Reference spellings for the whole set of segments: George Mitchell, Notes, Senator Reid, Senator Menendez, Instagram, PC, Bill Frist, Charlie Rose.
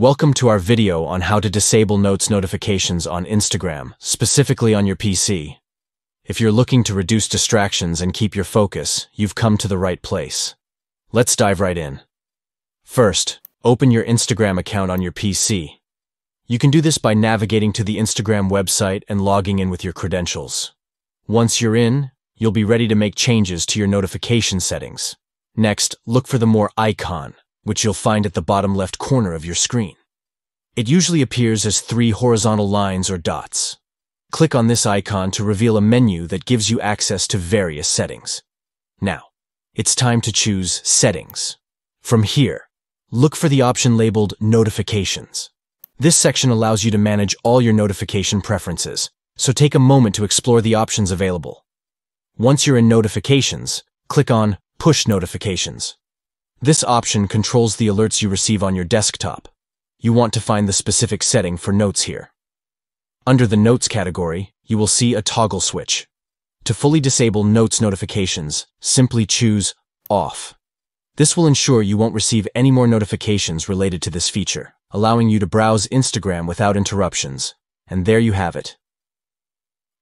Welcome to our video on how to disable notes notifications on Instagram, specifically on your PC. If you're looking to reduce distractions and keep your focus, you've come to the right place. Let's dive right in. First, open your Instagram account on your PC. You can do this by navigating to the Instagram website and logging in with your credentials. Once you're in, you'll be ready to make changes to your notification settings. Next, look for the More icon, which you'll find at the bottom left corner of your screen. It usually appears as three horizontal lines or dots. Click on this icon to reveal a menu that gives you access to various settings. Now, it's time to choose Settings. From here, look for the option labeled Notifications. This section allows you to manage all your notification preferences, so take a moment to explore the options available. Once you're in Notifications, click on Push Notifications. This option controls the alerts you receive on your desktop. You want to find the specific setting for notes here. Under the Notes category, you will see a toggle switch. To fully disable notes notifications, simply choose Off. This will ensure you won't receive any more notifications related to this feature, allowing you to browse Instagram without interruptions. And there you have it.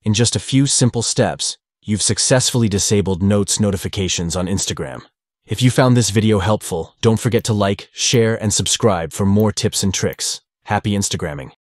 In just a few simple steps, you've successfully disabled notes notifications on Instagram. If you found this video helpful, don't forget to like, share, and subscribe for more tips and tricks. Happy Instagramming!